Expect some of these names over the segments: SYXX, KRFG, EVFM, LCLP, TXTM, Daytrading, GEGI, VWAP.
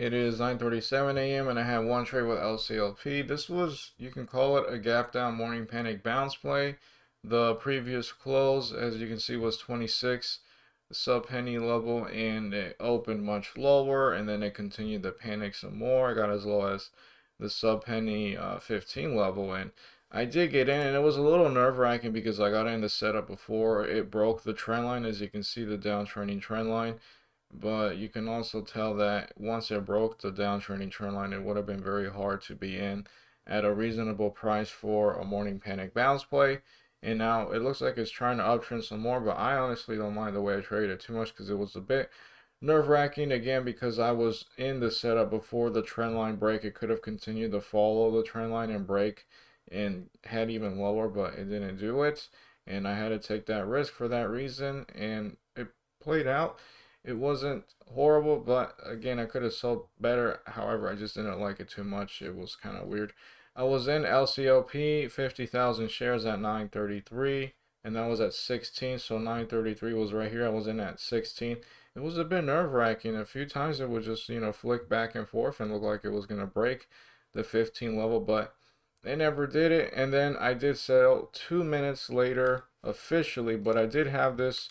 It is 9:37 a.m. and I have one trade with LCLP. This was, you can call it a gap down morning panic bounce play. The previous close, as you can see, was 26, the sub penny level, and it opened much lower, and then it continued to panic some more. I got as low as the sub penny 15 level, and I did get in, and it was a little nerve-wracking because I got in the setup before it broke the trend line, as you can see, the downtrending trend line. But you can also tell that once it broke the downtrending trend line, it would have been very hard to be in at a reasonable price for a morning panic bounce play. And now it looks like it's trying to uptrend some more, but I honestly don't mind the way I traded too much because it was a bit nerve-wracking, again, because I was in the setup before the trend line break. It could have continued to follow the trend line and break and had even lower, but it didn't do it, and I had to take that risk for that reason, and it played out. It wasn't horrible, but again, I could have sold better. However, I just didn't like it too much. It was kind of weird. I was in LCLP 50,000 shares at 933, and that was at 16. So 933 was right here. I was in at 16. It was a bit nerve-wracking. A few times it would just, you know, flick back and forth and look like it was going to break the 15 level, but they never did it. And then I did sell 2 minutes later officially, but I did have this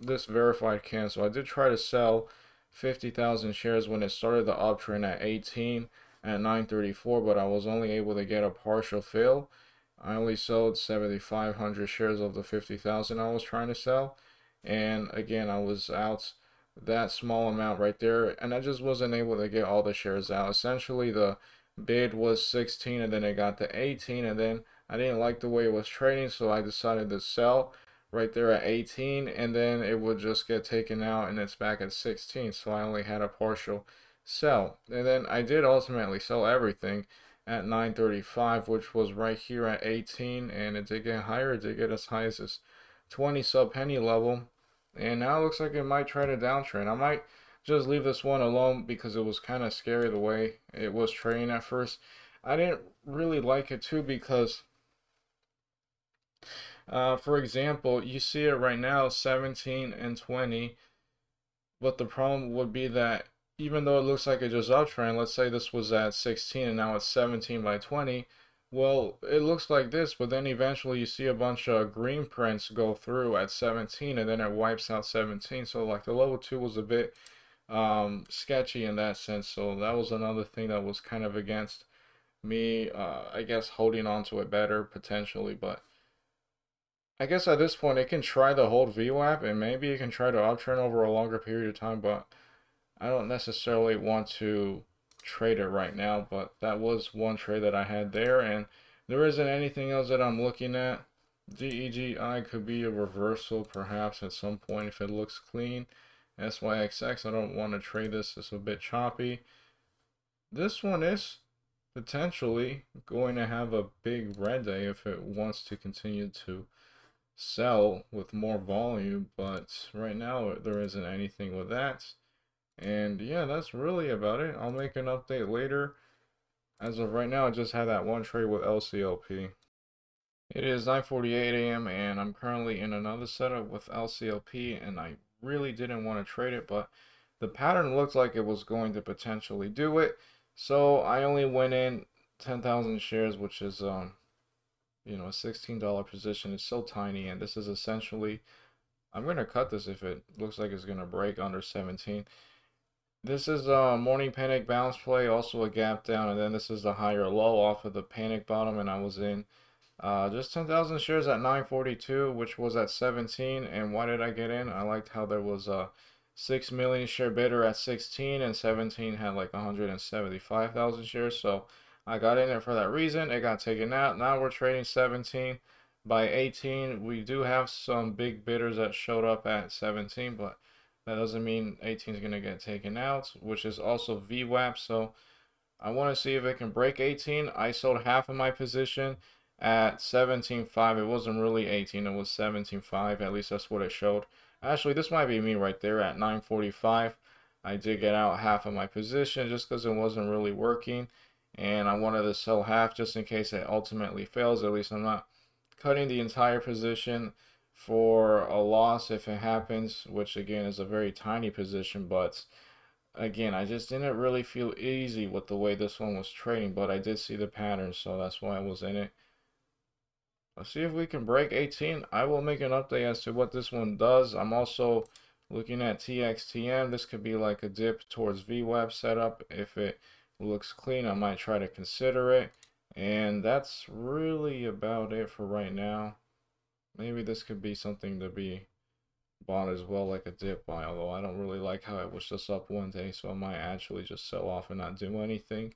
this verified cancel. I did try to sell 50,000 shares when it started the uptrend at 18 at 934, but I was only able to get a partial fill. I only sold 7,500 shares of the 50,000 I was trying to sell, and again, I was out that small amount right there, and I just wasn't able to get all the shares out. Essentially, the bid was 16, and then it got to 18, and then I didn't like the way it was trading, so I decided to sell right there at 18, and then it would just get taken out, and it's back at 16. So I only had a partial sell, and then I did ultimately sell everything at 935, which was right here at 18, and it did get higher. It did get as high as this 20 sub penny level, and now it looks like it might try to downtrend. I might just leave this one alone because it was kind of scary the way it was trading at first. I didn't really like it too because for example, you see it right now, 17 and 20, but the problem would be that even though it looks like it just uptrend, let's say this was at 16 and now it's 17 by 20, well, it looks like this, but then eventually you see a bunch of green prints go through at 17, and then it wipes out 17. So like the level 2 was a bit sketchy in that sense, so that was another thing that was kind of against me, I guess, holding on to it better potentially. But I guess at this point it can try to hold VWAP, and maybe it can try to uptrend over a longer period of time, but I don't necessarily want to trade it right now. But that was one trade that I had there, and there isn't anything else that I'm looking at. GEGI could be a reversal perhaps at some point if it looks clean. SYXX, I don't want to trade this. It's a bit choppy. This one is potentially going to have a big red day if it wants to continue to sell with more volume, but right now there isn't anything with that. And yeah, that's really about it. I'll make an update later. As of right now, I just had that one trade with LCLP. It is 9:48 a.m. and I'm currently in another setup with LCLP, and I really didn't want to trade it, but the pattern looked like it was going to potentially do it, so I only went in 10,000 shares, which is you know, a $16 position. Is so tiny, and this is essentially, I'm going to cut this if it looks like it's going to break under 17. This is a morning panic bounce play, also a gap down, and then this is the higher low off of the panic bottom, and I was in just 10,000 shares at 942, which was at 17. And why did I get in? I liked how there was a 6 million share bidder at 16, and 17 had like 175,000 shares, so I got in it for that reason. It got taken out. Now we're trading 17 by 18. We do have some big bidders that showed up at 17, but that doesn't mean 18 is going to get taken out, which is also VWAP. So I want to see if it can break 18. I sold half of my position at 17.5. It wasn't really 18. It was 17.5. At least that's what it showed. Actually, this might be me right there at 9.45. I did get out half of my position just because it wasn't really working, and I wanted to sell half just in case it ultimately fails. At least I'm not cutting the entire position for a loss if it happens, which again is a very tiny position, but again, I just didn't really feel easy with the way this one was trading, but I did see the pattern, so that's why I was in it. Let's see if we can break 18. I will make an update as to what this one does. I'm also looking at TXTM. This could be like a dip towards VWAP setup. If it looks clean, I might try to consider it. And that's really about it for right now. Maybe this could be something to be bought as well, like a dip buy, although I don't really like how it was just up one day, so I might actually just sell off and not do anything.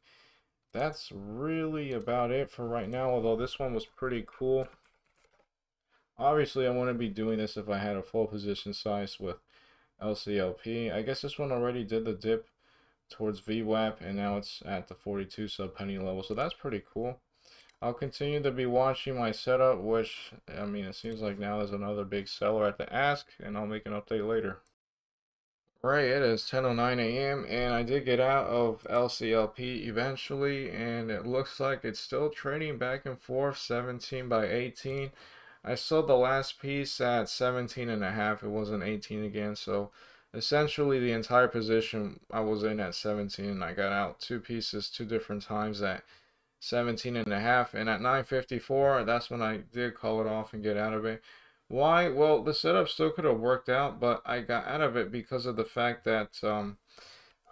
That's really about it for right now, although this one was pretty cool. Obviously I wouldn't be doing this if I had a full position size with LCLP. I guess this one already did the dip towards VWAP, and now it's at the 42 sub penny level, so that's pretty cool. I'll continue to be watching my setup, which, I mean, it seems like now there's another big seller at the ask, and I'll make an update later. Right, it is 10:09 a.m. and I did get out of LCLP eventually, and it looks like it's still trading back and forth, 17 by 18. I sold the last piece at 17 and a half. It wasn't 18 again, so essentially the entire position I was in at 17, and I got out two pieces two different times at 17 and a half, and at 9:54, that's when I did call it off and get out of it. Why? Well, the setup still could have worked out, but I got out of it because of the fact that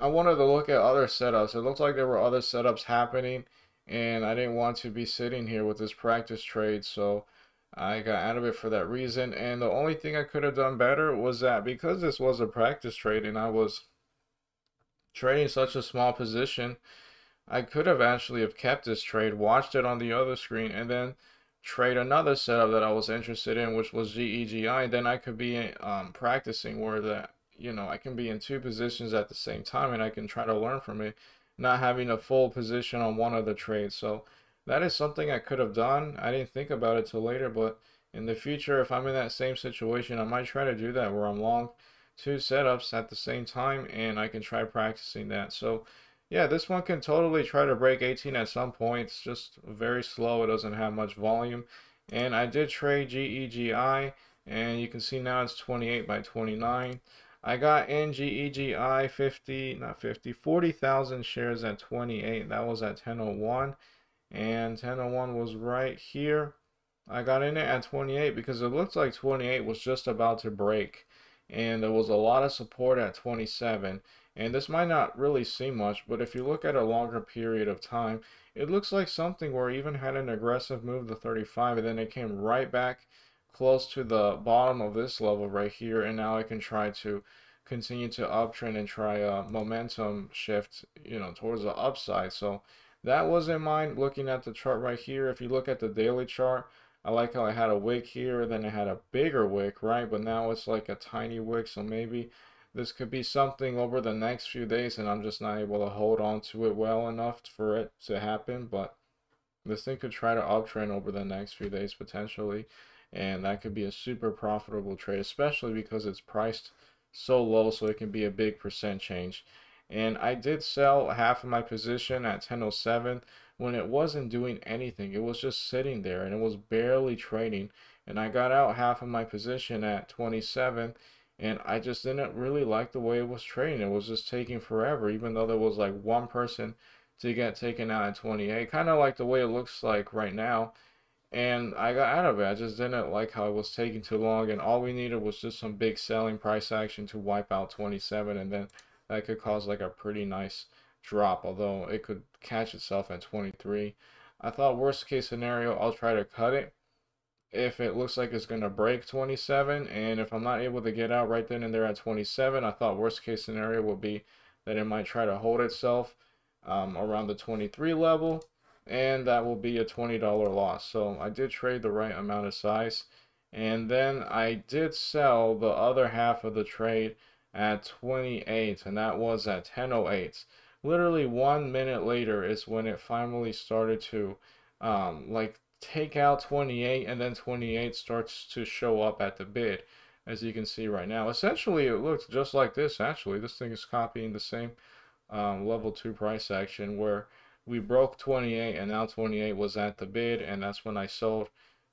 I wanted to look at other setups. It looked like there were other setups happening, and I didn't want to be sitting here with this practice trade, so I got out of it for that reason. And the only thing I could have done better was that because this was a practice trade and I was trading such a small position, I could have actually have kept this trade, watched it on the other screen, and then trade another setup that I was interested in, which was GEGI. Then I could be practicing where that, you know, I can be in two positions at the same time, and I can try to learn from it, not having a full position on one of the trades. So that is something I could have done. I didn't think about it till later, but in the future, if I'm in that same situation, I might try to do that where I'm long two setups at the same time, and I can try practicing that. So yeah, this one can totally try to break 18 at some point. It's just very slow. It doesn't have much volume. And I did trade GEGI, and you can see now it's 28 by 29. I got in GEGI 40,000 shares at 28. That was at 10:01, and 10:01 was right here. I got in it at 28 because it looked like 28 was just about to break, and there was a lot of support at 27. And this might not really seem much, but if you look at a longer period of time, it looks like something where it even had an aggressive move to 35, and then it came right back close to the bottom of this level right here, and now I can try to continue to uptrend and try a momentum shift, you know, towards the upside. So that was in mind looking at the chart right here. If you look at the daily chart, I like how I had a wick here, then I had a bigger wick, right? But now it's like a tiny wick, so maybe this could be something over the next few days, and I'm just not able to hold on to it well enough for it to happen. But this thing could try to uptrend over the next few days potentially, and that could be a super profitable trade, especially because it's priced so low, so it can be a big percent change. And I did sell half of my position at 10:07 when it wasn't doing anything. It was just sitting there, and it was barely trading. And I got out half of my position at 27. And I just didn't really like the way it was trading. It was just taking forever, even though there was like one person to get taken out at 28. Kind of like the way it looks like right now. And I got out of it. I just didn't like how it was taking too long. And all we needed was just some big selling price action to wipe out 27. And then that could cause like a pretty nice drop, although it could catch itself at 23. I thought worst case scenario, I'll try to cut it if it looks like it's going to break 27, and if I'm not able to get out right then and there at 27, I thought worst case scenario would be that it might try to hold itself around the 23 level, and that will be a $20 loss. So I did trade the right amount of size, and then I did sell the other half of the trade at 28, and that was at 10:08. Literally 1 minute later is when it finally started to like take out 28, and then 28 starts to show up at the bid, as you can see right now. Essentially it looks just like this. Actually this thing is copying the same level 2 price action where we broke 28, and now 28 was at the bid, and that's when I sold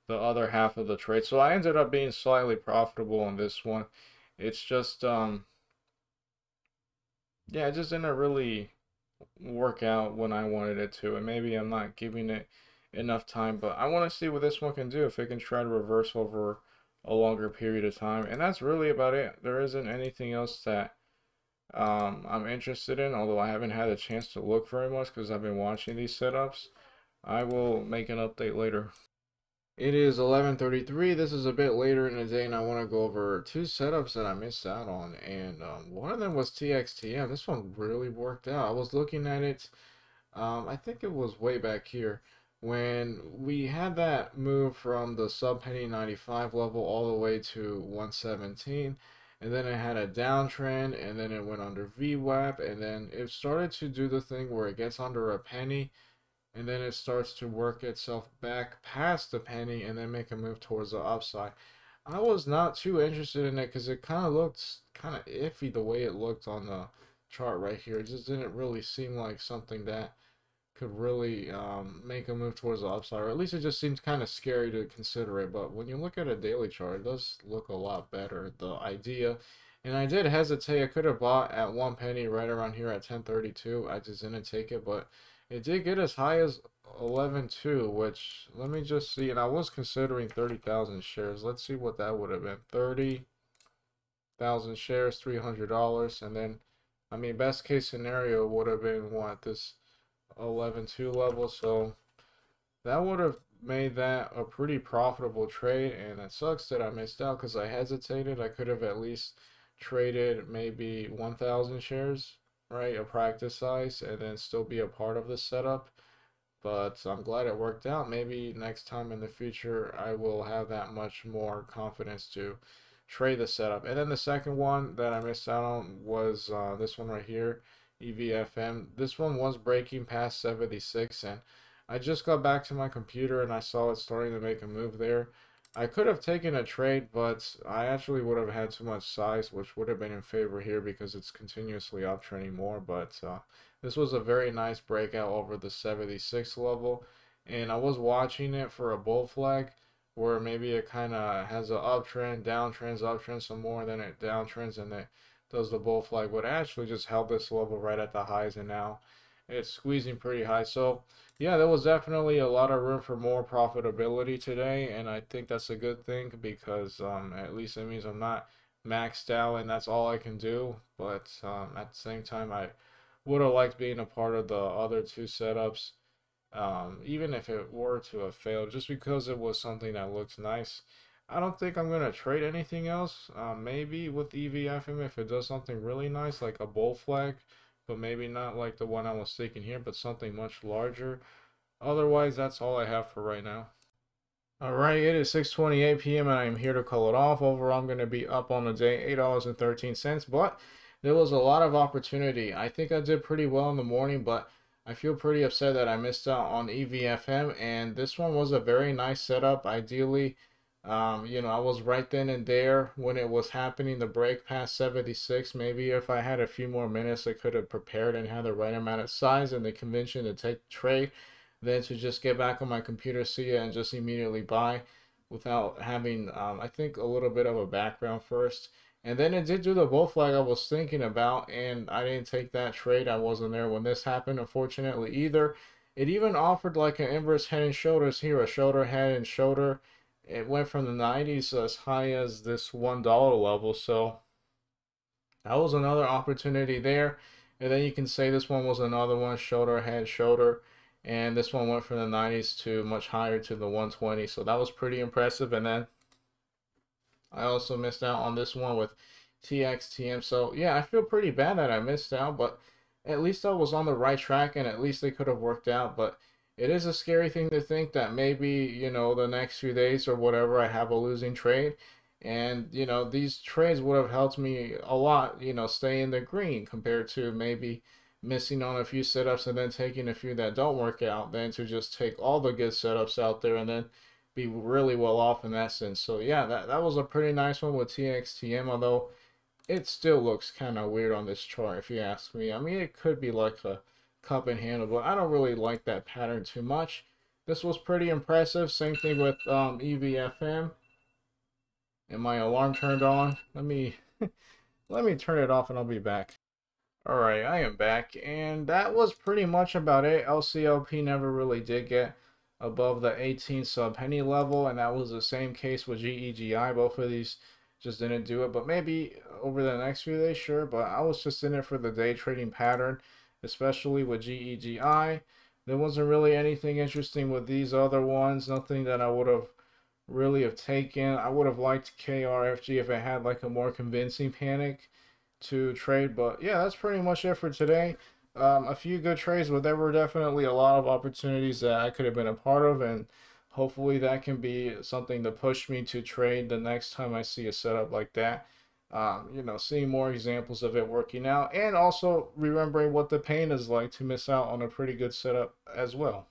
the other half of the trade. So I ended up being slightly profitable on this one. It's just yeah, it just didn't really work out when I wanted it to, and maybe I'm not giving it enough time, but I want to see what this one can do, if it can try to reverse over a longer period of time. And that's really about it. There isn't anything else that I'm interested in, although I haven't had a chance to look very much because I've been watching these setups. I will make an update later. It is 11:33. This is a bit later in the day, and I want to go over two setups that I missed out on. And one of them was TXTM. This one really worked out. I was looking at it, I think it was way back here, when we had that move from the sub-penny 95 level all the way to 117, and then it had a downtrend, and then it went under VWAP, and then it started to do the thing where it gets under a penny, and then it starts to work itself back past the penny, and then make a move towards the upside. I was not too interested in it because it kind of looked kind of iffy the way it looked on the chart right here. It just didn't really seem like something that could really make a move towards the upside, or at least it just seems kind of scary to consider it. But when you look at a daily chart, it does look a lot better, the idea. And I did hesitate. I could have bought at 1 penny right around here at 1032. I just didn't take it, but it did get as high as 11.2, which, let me just see. And I was considering 30,000 shares. Let's see what that would have been. 30,000 shares, $300, and then, I mean, best case scenario would have been what, this 11.2 level. So that would have made that a pretty profitable trade, and it sucks that I missed out because I hesitated. I could have at least traded maybe 1,000 shares, right, a practice size, and then still be a part of the setup. But I'm glad it worked out. Maybe next time in the future I will have that much more confidence to trade the setup. And then the second one that I missed out on was this one right here, EVFM. This one was breaking past 76, and I just got back to my computer and I saw it starting to make a move there. I could have taken a trade, but I actually would have had too much size, which would have been in favor here because it's continuously uptrending more. But this was a very nice breakout over the 76 level, and I was watching it for a bull flag where maybe it kind of has an uptrend, downtrends, uptrend some more, then it downtrends, and it does the bull flag. But actually just held this level right at the highs, and now it's squeezing pretty high. So yeah, there was definitely a lot of room for more profitability today, and I think that's a good thing because at least it means I'm not maxed out and that's all I can do. But at the same time, I would have liked being a part of the other two setups, even if it were to have failed, just because it was something that looks nice. I don't think I'm going to trade anything else, maybe with EVFM if it does something really nice like a bull flag, but maybe not like the one I was taking here, but something much larger. Otherwise, that's all I have for right now. Alright, it is 6:28 p.m. and I am here to call it off. Overall, I'm going to be up on the day $8.13, but there was a lot of opportunity. I think I did pretty well in the morning, but I feel pretty upset that I missed out on EVFM, and this one was a very nice setup. Ideally, you know, I was right then and there when it was happening, the break past 76. Maybe if I had a few more minutes, I could have prepared and had the right amount of size and the conviction to take the trade, then to just get back on my computer, see it, and just immediately buy without having, I think, a little bit of a background first. And then it did do the bull flag I was thinking about, and I didn't take that trade. I wasn't there when this happened, unfortunately, either. It even offered like an inverse head and shoulders here, a shoulder head and shoulder. It went from the 90s as high as this $1 level, so that was another opportunity there. And then you can say this one was another one, shoulder, head, shoulder, and this one went from the 90s to much higher to the 120, so that was pretty impressive. And then I also missed out on this one with TXTM, so yeah, I feel pretty bad that I missed out, but at least I was on the right track, and at least they could have worked out. But it is a scary thing to think that maybe, you know, the next few days or whatever, I have a losing trade. And, you know, these trades would have helped me a lot, you know, stay in the green compared to maybe missing on a few setups and then taking a few that don't work out, than to just take all the good setups out there and then be really well off in that sense. So, yeah, that was a pretty nice one with TXTM, although it still looks kind of weird on this chart, if you ask me. I mean, it could be like a cup and handle, but I don't really like that pattern too much. This was pretty impressive. Same thing with EVFM. And my alarm turned on. Let me turn it off and I'll be back. Alright, I am back, and that was pretty much about it. LCLP never really did get above the 18 sub penny level, and that was the same case with GEGI. Both of these just didn't do it, but maybe over the next few days, sure. But I was just in it for the day trading pattern, especially with GEGI. There wasn't really anything interesting with these other ones, nothing that I would have really have taken. I would have liked KRFG if it had like a more convincing panic to trade, but yeah, that's pretty much it for today. A few good trades, but there were definitely a lot of opportunities that I could have been a part of, and hopefully that can be something to push me to trade the next time I see a setup like that. You know, seeing more examples of it working out, and also remembering what the pain is like to miss out on a pretty good setup as well.